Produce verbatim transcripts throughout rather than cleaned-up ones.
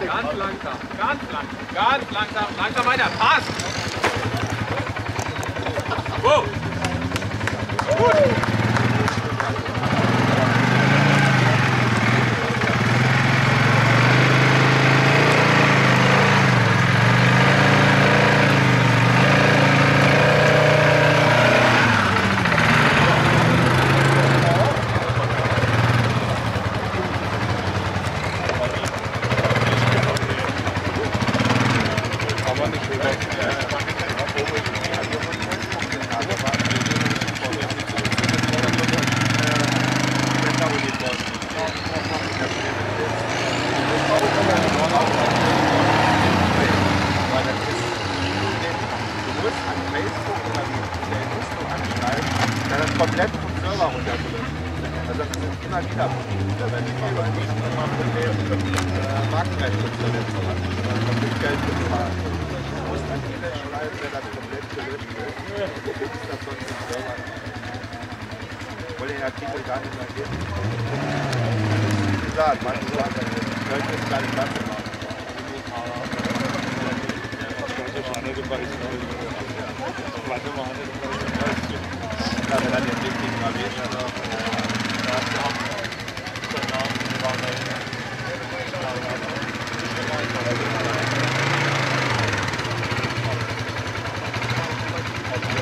Ganz langsam, ganz langsam, ganz langsam, langsam weiter, passt! Wow. Gut! Komplett vom Server runtergelöscht. Also das sind immer wieder Produkte, wenn ich über die Markenrechte zuletzt habe. Dann kommt das Geld bezahlt. Du musst an die Welt schreiben, wenn das komplett gelöscht wird. Du kriegst das sonst im Server. Ich wollte den Artikel gar nicht mehr geben. Wie gesagt, manche sagen, ich könnte es gar nicht machen. Ja, wir haben jetzt richtig mal wieder noch. Da ist ja auch schon noch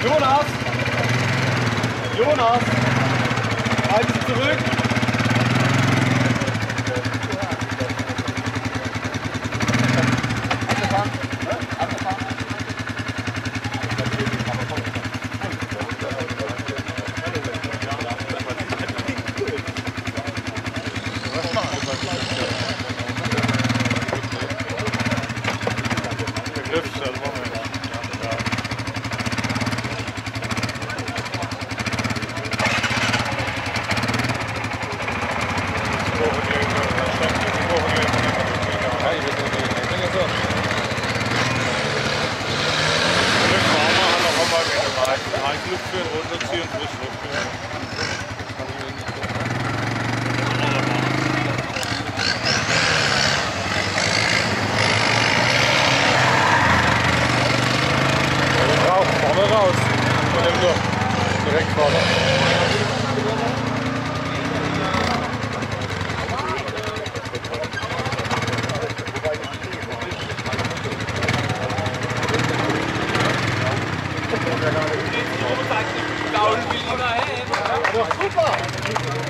ein paar Leute. Jonas! Jonas! Halten Sie zurück! Super!